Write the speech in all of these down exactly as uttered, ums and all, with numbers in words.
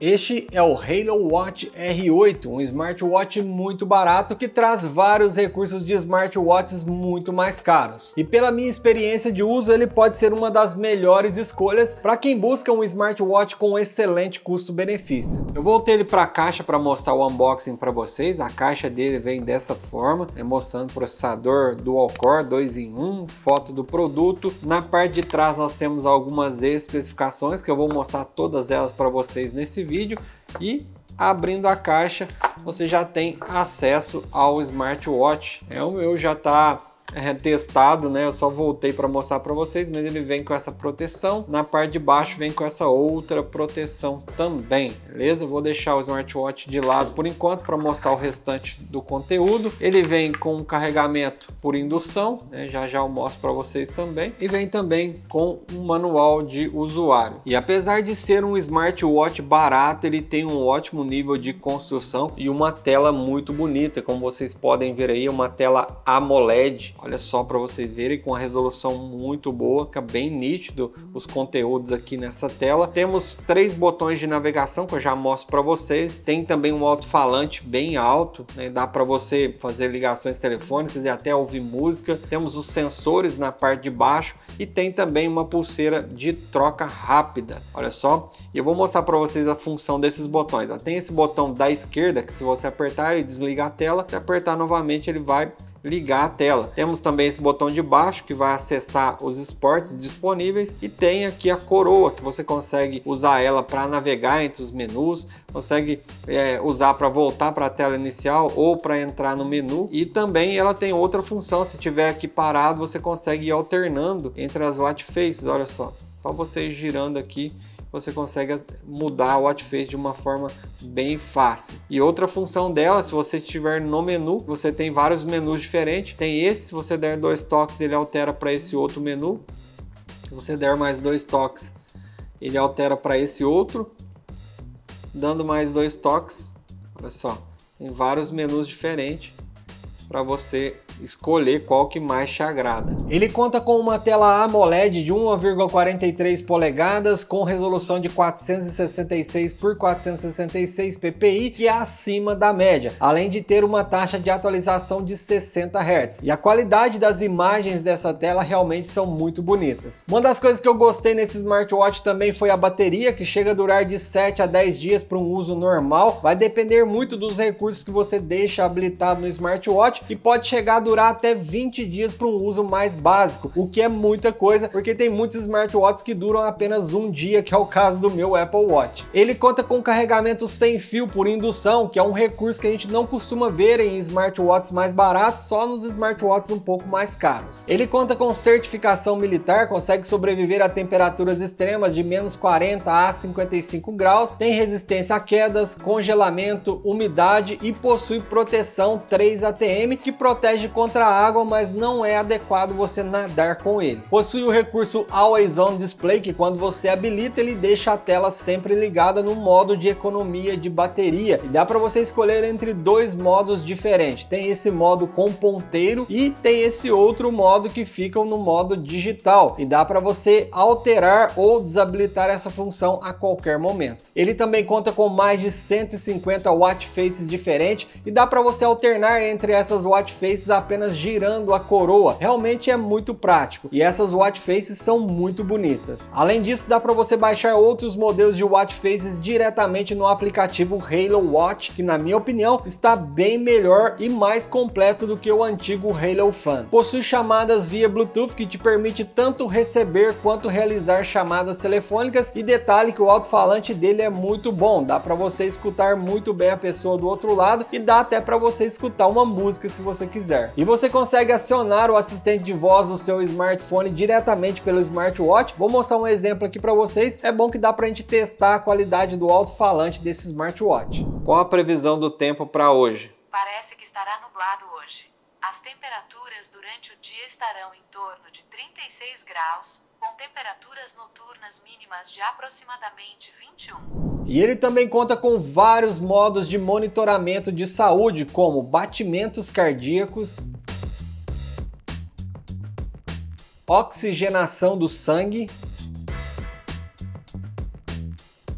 Este é o Haylou Watch R oito, um smartwatch muito barato que traz vários recursos de smartwatches muito mais caros. E pela minha experiência de uso, ele pode ser uma das melhores escolhas para quem busca um smartwatch com excelente custo-benefício. Eu voltei ele para a caixa para mostrar o unboxing para vocês. A caixa dele vem dessa forma, né, mostrando processador dual-core dois em um, foto do produto. Na parte de trás nós temos algumas especificações que eu vou mostrar todas elas para vocês nesse vídeo. vídeo e abrindo a caixa você já tem acesso ao smartwatch. É, o meu já está é, testado, né? Eu só voltei para mostrar para vocês, mas ele vem com essa proteção. Na parte de baixo vem com essa outra proteção também, beleza? Eu vou deixar o smartwatch de lado por enquanto para mostrar o restante do conteúdo. Ele vem com um carregamento por indução, né? Já já eu mostro para vocês também. E vem também com um manual de usuário. E apesar de ser um smartwatch barato, ele tem um ótimo nível de construção e uma tela muito bonita, como vocês podem ver aí, uma tela AMOLED. Olha só para vocês verem, com a resolução muito boa, fica bem nítido os conteúdos aqui nessa tela. Temos três botões de navegação que eu já mostro para vocês. Tem também um alto-falante bem alto, né? Dá para você fazer ligações telefônicas e até ouvir música. Temos os sensores na parte de baixo e tem também uma pulseira de troca rápida. Olha só, e eu vou mostrar para vocês a função desses botões. Ó, tem esse botão da esquerda que, se você apertar, ele desliga a tela. Se apertar novamente, ele vai ligar a tela. Temos também esse botão de baixo que vai acessar os esportes disponíveis, e tem aqui a coroa que você consegue usar ela para navegar entre os menus, consegue é, usar para voltar para a tela inicial ou para entrar no menu. E também ela tem outra função: se tiver aqui parado, você consegue ir alternando entre as watch faces. Olha só, só você girando aqui você consegue mudar a watch face de uma forma bem fácil. E outra função dela, se você estiver no menu, você tem vários menus diferentes. Tem esse, se você der dois toques, ele altera para esse outro menu. Se você der mais dois toques, ele altera para esse outro. Dando mais dois toques, olha só, tem vários menus diferentes para você escolher qual que mais te agrada. Ele conta com uma tela AMOLED de um vírgula quarenta e três polegadas com resolução de quatrocentos e sessenta e seis por quatrocentos e sessenta e seis ppi, que é acima da média, além de ter uma taxa de atualização de sessenta hertz. E a qualidade das imagens dessa tela realmente são muito bonitas. Uma das coisas que eu gostei nesse smartwatch também foi a bateria, que chega a durar de sete a dez dias para um uso normal. Vai depender muito dos recursos que você deixa habilitado no smartwatch, e pode chegar a durar até vinte dias para um uso mais básico, o que é muita coisa, porque tem muitos smartwatches que duram apenas um dia, que é o caso do meu Apple Watch. Ele conta com carregamento sem fio por indução, que é um recurso que a gente não costuma ver em smartwatches mais baratos, só nos smartwatches um pouco mais caros. Ele conta com certificação militar, consegue sobreviver a temperaturas extremas de menos quarenta a cinquenta e cinco graus, tem resistência a quedas, congelamento, umidade e possui proteção três A T M, que protege contra a água, mas não é adequado você nadar com ele. Possui o recurso Always On Display, que quando você habilita, ele deixa a tela sempre ligada no modo de economia de bateria, e dá para você escolher entre dois modos diferentes. Tem esse modo com ponteiro e tem esse outro modo que fica no modo digital, e dá para você alterar ou desabilitar essa função a qualquer momento. Ele também conta com mais de cento e cinquenta watch faces diferentes, e dá para você alternar entre essas watch faces a apenas girando a coroa. Realmente é muito prático, e essas watch faces são muito bonitas. Além disso, dá para você baixar outros modelos de watch faces diretamente no aplicativo Haylou Watch, que na minha opinião está bem melhor e mais completo do que o antigo Halo Fun. Possui chamadas via Bluetooth, que te permite tanto receber quanto realizar chamadas telefônicas, e detalhe que o alto-falante dele é muito bom, dá para você escutar muito bem a pessoa do outro lado, e dá até para você escutar uma música se você quiser. E você consegue acionar o assistente de voz do seu smartphone diretamente pelo smartwatch. Vou mostrar um exemplo aqui para vocês. É bom que dá para a gente testar a qualidade do alto-falante desse smartwatch. Qual a previsão do tempo para hoje? Parece que estará nublado hoje. As temperaturas durante o dia estarão em torno de trinta e seis graus, com temperaturas noturnas mínimas de aproximadamente vinte e um. E ele também conta com vários modos de monitoramento de saúde, como batimentos cardíacos, oxigenação do sangue,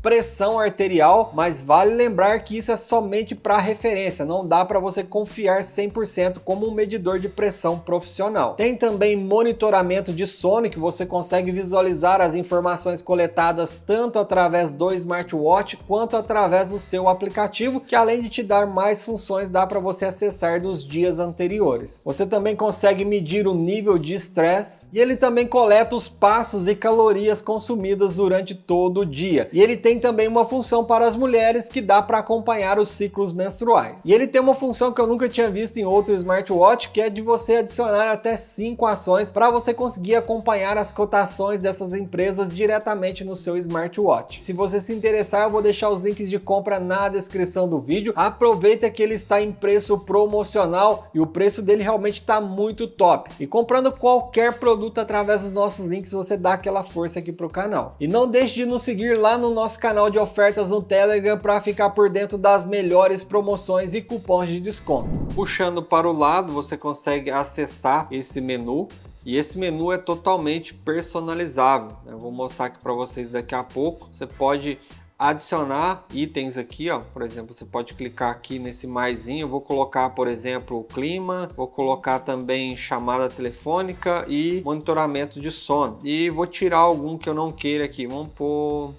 pressão arterial, mas vale lembrar que isso é somente para referência, não dá para você confiar cem por cento como um medidor de pressão profissional. Tem também monitoramento de sono, que você consegue visualizar as informações coletadas tanto através do smartwatch quanto através do seu aplicativo, que além de te dar mais funções, dá para você acessar dos dias anteriores. Você também consegue medir o nível de estresse e ele também coleta os passos e calorias consumidas durante todo o dia. E ele tem também uma função para as mulheres que dá para acompanhar os ciclos menstruais. E ele tem uma função que eu nunca tinha visto em outro smartwatch, que é de você adicionar até cinco ações para você conseguir acompanhar as cotações dessas empresas diretamente no seu smartwatch. Se você se interessar, eu vou deixar os links de compra na descrição do vídeo. Aproveita que ele está em preço promocional e o preço dele realmente está muito top. E comprando qualquer produto através dos nossos links, você dá aquela força aqui para o canal. E não deixe de nos seguir lá no nosso canal de ofertas no Telegram para ficar por dentro das melhores promoções e cupons de desconto. Puxando para o lado, você consegue acessar esse menu. E esse menu é totalmente personalizável. Eu vou mostrar aqui para vocês daqui a pouco. Você pode adicionar itens aqui, ó. Por exemplo, você pode clicar aqui nesse maisinho. Eu vou colocar, por exemplo, o clima, vou colocar também chamada telefônica e monitoramento de sono. E vou tirar algum que eu não queira aqui. Vamos pôr,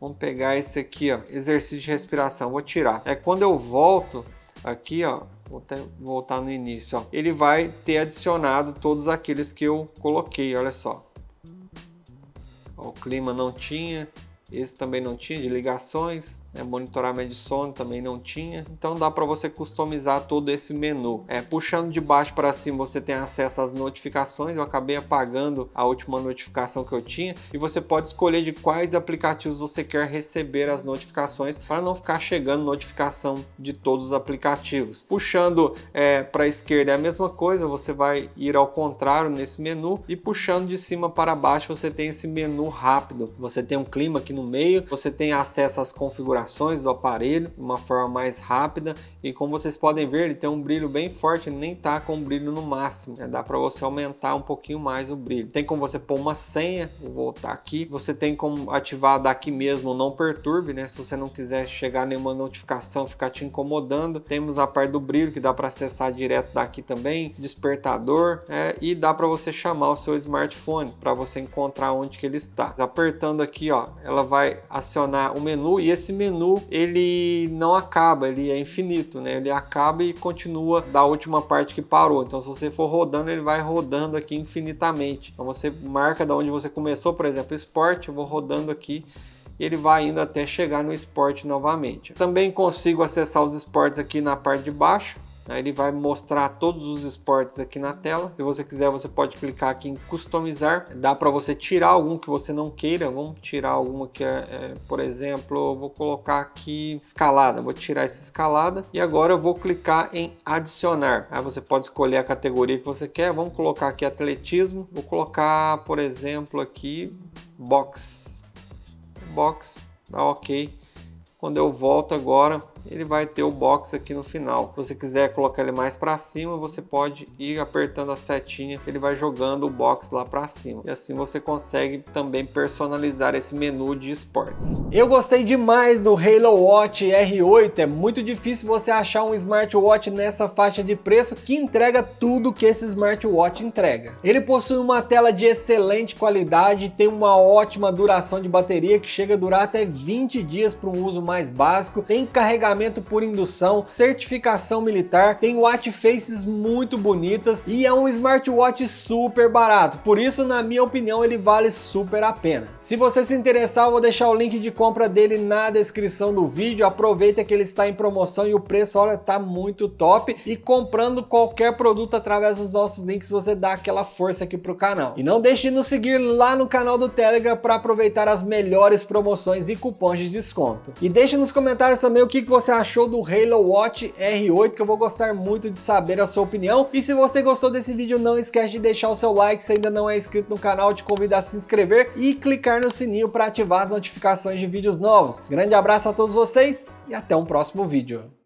vamos pegar esse aqui, ó, exercício de respiração. Vou tirar. É quando eu volto aqui, ó. Vou até voltar no início, ó. Ele vai ter adicionado todos aqueles que eu coloquei. Olha só. Ó, o clima não tinha. Esse também não tinha, de ligações, né? Monitoramento de sono também não tinha. Então dá para você customizar todo esse menu. É, puxando de baixo para cima, você tem acesso às notificações. Eu acabei apagando a última notificação que eu tinha. E você pode escolher de quais aplicativos você quer receber as notificações, para não ficar chegando notificação de todos os aplicativos. Puxando é, para a esquerda é a mesma coisa. Você vai ir ao contrário nesse menu. E puxando de cima para baixo, você tem esse menu rápido. Você tem um clima aqui no meio, você tem acesso às configurações do aparelho de uma forma mais rápida. E como vocês podem ver, ele tem um brilho bem forte, ele nem tá com o brilho no máximo, né? Dá para você aumentar um pouquinho mais o brilho. Tem como você pôr uma senha, vou voltar aqui. Você tem como ativar daqui mesmo não perturbe, né? Se você não quiser chegar nenhuma notificação, ficar te incomodando. Temos a parte do brilho que dá para acessar direto daqui também, despertador, é, e dá para você chamar o seu smartphone para você encontrar onde que ele está. Apertando aqui, ó, ela vai acionar o menu, e esse menu ele não acaba, ele é infinito, né? Ele acaba e continua da última parte que parou. Então se você for rodando, ele vai rodando aqui infinitamente. Então você marca da onde você começou, por exemplo, esporte, eu vou rodando aqui. Ele vai indo até chegar no esporte novamente. Também consigo acessar os esportes aqui na parte de baixo. Aí ele vai mostrar todos os esportes aqui na tela. Se você quiser, você pode clicar aqui em customizar. Dá para você tirar algum que você não queira. Vamos tirar alguma que é, é, por exemplo, eu vou colocar aqui escalada. Vou tirar essa escalada e agora eu vou clicar em adicionar. Aí você pode escolher a categoria que você quer. Vamos colocar aqui atletismo. Vou colocar, por exemplo, aqui box. Box, dá OK. Quando eu volto agora, ele vai ter o box aqui no final. Se você quiser colocar ele mais para cima, você pode ir apertando a setinha, ele vai jogando o box lá para cima. E assim você consegue também personalizar esse menu de esportes. Eu gostei demais do Haylou Watch R oito. É muito difícil você achar um smartwatch nessa faixa de preço que entrega tudo que esse smartwatch entrega. Ele possui uma tela de excelente qualidade, tem uma ótima duração de bateria que chega a durar até vinte dias para um uso mais básico, tem carregamento por indução, certificação militar, tem watch faces muito bonitas e é um smartwatch super barato, por isso na minha opinião ele vale super a pena. Se você se interessar, eu vou deixar o link de compra dele na descrição do vídeo. Aproveita que ele está em promoção e o preço, olha, tá muito top. E comprando qualquer produto através dos nossos links, você dá aquela força aqui pro canal. E não deixe de nos seguir lá no canal do Telegram para aproveitar as melhores promoções e cupons de desconto. E deixe nos comentários também o que você você achou do Haylou Watch R oito, que eu vou gostar muito de saber a sua opinião. E se você gostou desse vídeo, não esquece de deixar o seu like. Se ainda não é inscrito no canal, te convido a se inscrever e clicar no sininho para ativar as notificações de vídeos novos. Grande abraço a todos vocês e até um próximo vídeo.